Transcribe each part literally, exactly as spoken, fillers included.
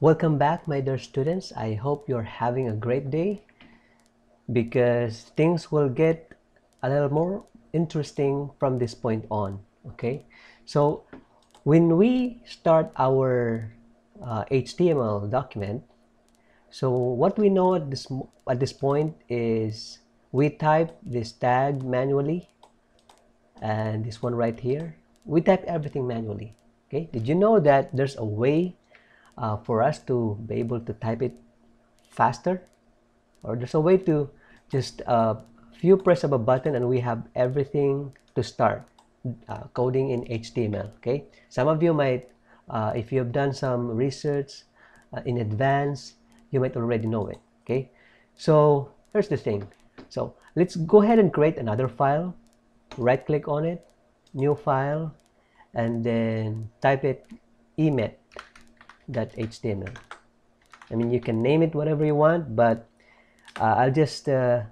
Welcome back, my dear students. I hope you're having a great day, because things will get a little more interesting from this point on. Okay, so when we start our uh, H T M L document, so what we know at this at this point is we type this tag manually, and this one right here, we type everything manually. Okay, did you know that there's a way Uh, for us to be able to type it faster? Or there's a way to just a uh, few press of a button and we have everything to start uh, coding in H T M L. Okay, some of you might, uh, if you have done some research uh, in advance, you might already know it. Okay, so here's the thing. So let's go ahead and create another file. Right click on it, new file, and then type it Emmet that H T M L. I mean, you can name it whatever you want, but uh, I'll just uh,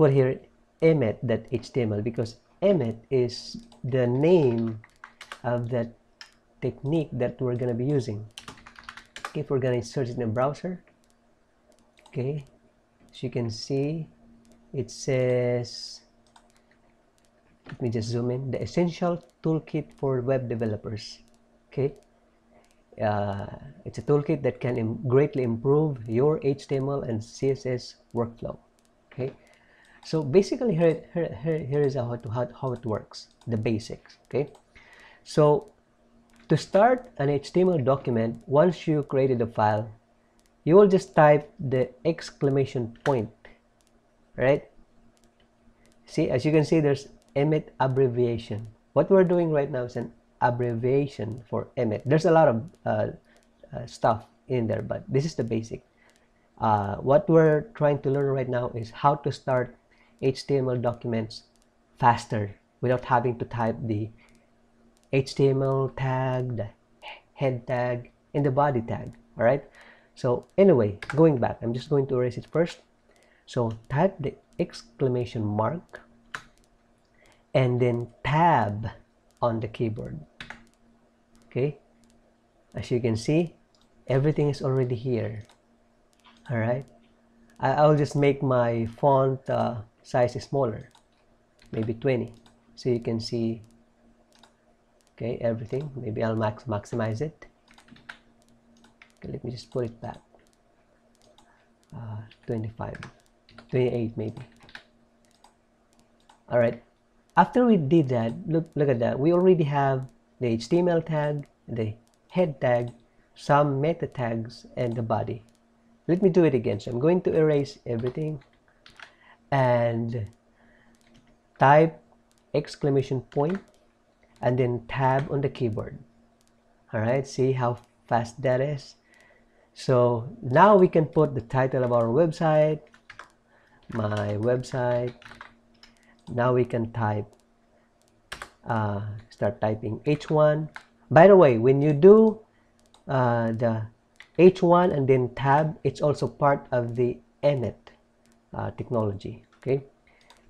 put here Emmet that H T M L, because Emmet is the name of that technique that we're going to be using. Okay, if we're going to search in the browser, okay, as you can see, it says, let me just zoom in, the essential toolkit for web developers. Okay, Uh, it's a toolkit that can im greatly improve your H T M L and C S S workflow. Okay, so basically here, here, here is how, to, how, how it works, the basics. Okay, so to start an H T M L document, once you created a file, you will just type the exclamation point, right? See, as you can see, there's Emmet abbreviation. What we're doing right now is an abbreviation for Emmet. There's a lot of uh, uh, stuff in there, but this is the basic. Uh, what we're trying to learn right now is how to start H T M L documents faster without having to type the H T M L tag, the head tag, and the body tag. All right, so anyway, going back, I'm just going to erase it first. So type the exclamation mark and then tab on the keyboard. Okay, as you can see, everything is already here. All right, I, I'll just make my font uh, size smaller, maybe twenty, so you can see, okay, everything. Maybe I'll max maximize it. Okay, let me just put it back, uh, twenty-five, twenty-eight maybe. All right, after we did that, look look at that, we already have the H T M L tag, the head tag, some meta tags, and the body. Let me do it again. So I'm going to erase everything and type exclamation point and then tab on the keyboard. All right, see how fast that is. So now we can put the title of our website, my website. Now we can type, uh, start typing H one. By the way, when you do uh, the H one and then tab, it's also part of the Emmet uh, technology. Okay,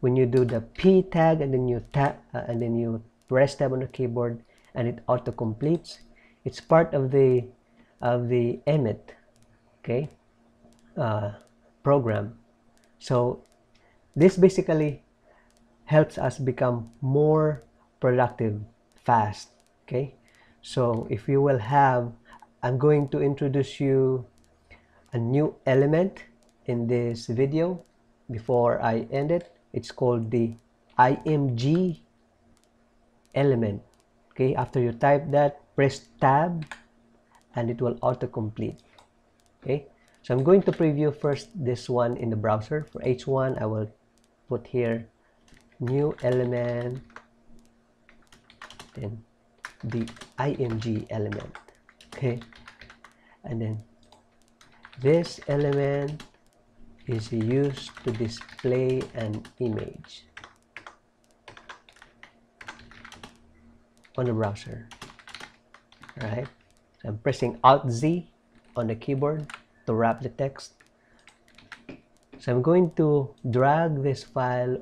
when you do the P tag and then you tap uh, and then you press tab on the keyboard and it auto completes, it's part of the of the Emmet, okay, uh, program. So this basically helps us become more productive fast. Okay, so if you will have, I'm going to introduce you a new element in this video before I end it. It's called the I M G element. Okay, after you type that, press tab and it will autocomplete. Okay, so I'm going to preview first this one in the browser. For H one, I will put here new element, then the I M G element. Okay, and then this element is used to display an image on the browser. All right, so I'm pressing Alt Z on the keyboard to wrap the text. So I'm going to drag this file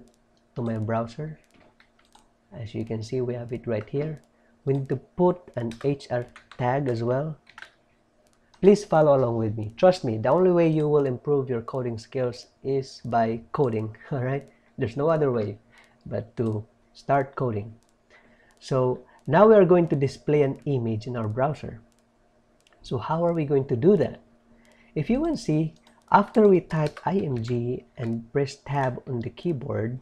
to my browser. As you can see, we have it right here. We need to put an H R tag as well. Please follow along with me. Trust me, the only way you will improve your coding skills is by coding, all right? There's no other way but to start coding. So now we are going to display an image in our browser. So how are we going to do that? If you can see, after we type img and press tab on the keyboard,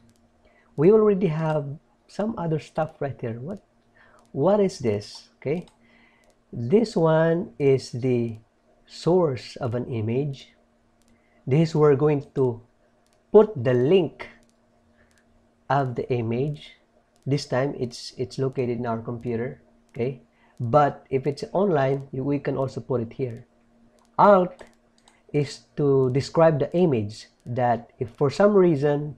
we already have some other stuff right here. What, what is this? Okay, this one is the source of an image. This is where we're going to put the link of the image. This time it's it's located in our computer, okay? But if it's online, we can also put it here. Alt is to describe the image, that if for some reason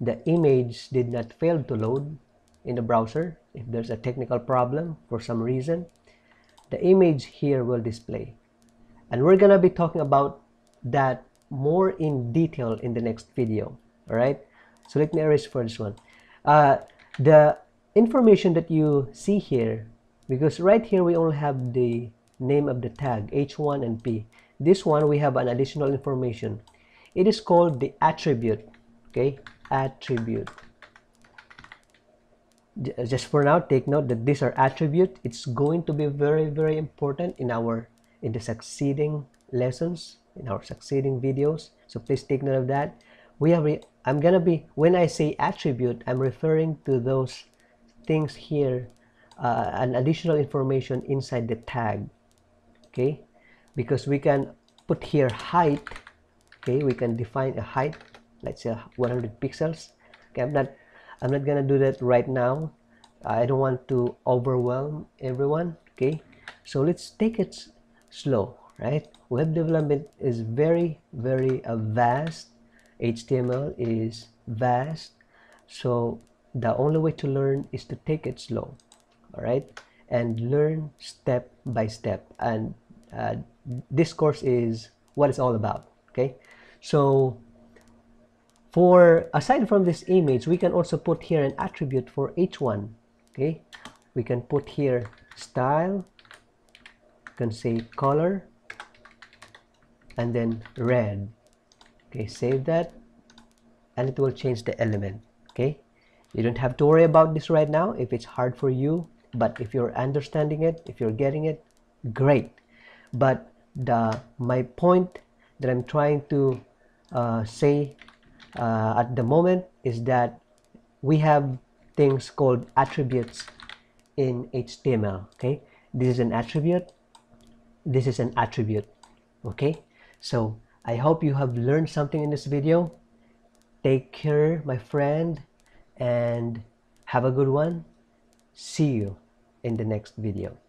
the image did not fail to load in the browser, if there's a technical problem for some reason, the image here will display. And we're gonna be talking about that more in detail in the next video, all right? So let me erase for this one. Uh, the information that you see here, because right here we only have the name of the tag, H one and P. This one, we have an additional information. It is called the attribute, okay? Attribute. Just for now, take note that these are attributes. It's going to be very, very important in our in the succeeding lessons, in our succeeding videos. So please take note of that. We have. Re I'm gonna be when I say attribute, I'm referring to those things here, uh, an additional information inside the tag, okay? Because we can put here height, okay? We can define a height. Let's say one hundred pixels. Okay, I'm not. I'm not gonna do that right now. I don't want to overwhelm everyone, okay? So let's take it slow, right? Web development is very, very uh, vast. H T M L is vast. So the only way to learn is to take it slow, all right? And learn step by step. And uh, this course is what it's all about, okay? So for aside from this image, we can also put here an attribute for H one, okay? We can put here style, you can say color, and then red, okay? Save that, and it will change the element, okay? You don't have to worry about this right now if it's hard for you, but if you're understanding it, if you're getting it, great. But the my point that I'm trying to uh, say Uh, at the moment is that we have things called attributes in H T M L, okay? This is an attribute, this is an attribute, okay? So I hope you have learned something in this video. Take care, my friend, and have a good one. See you in the next video.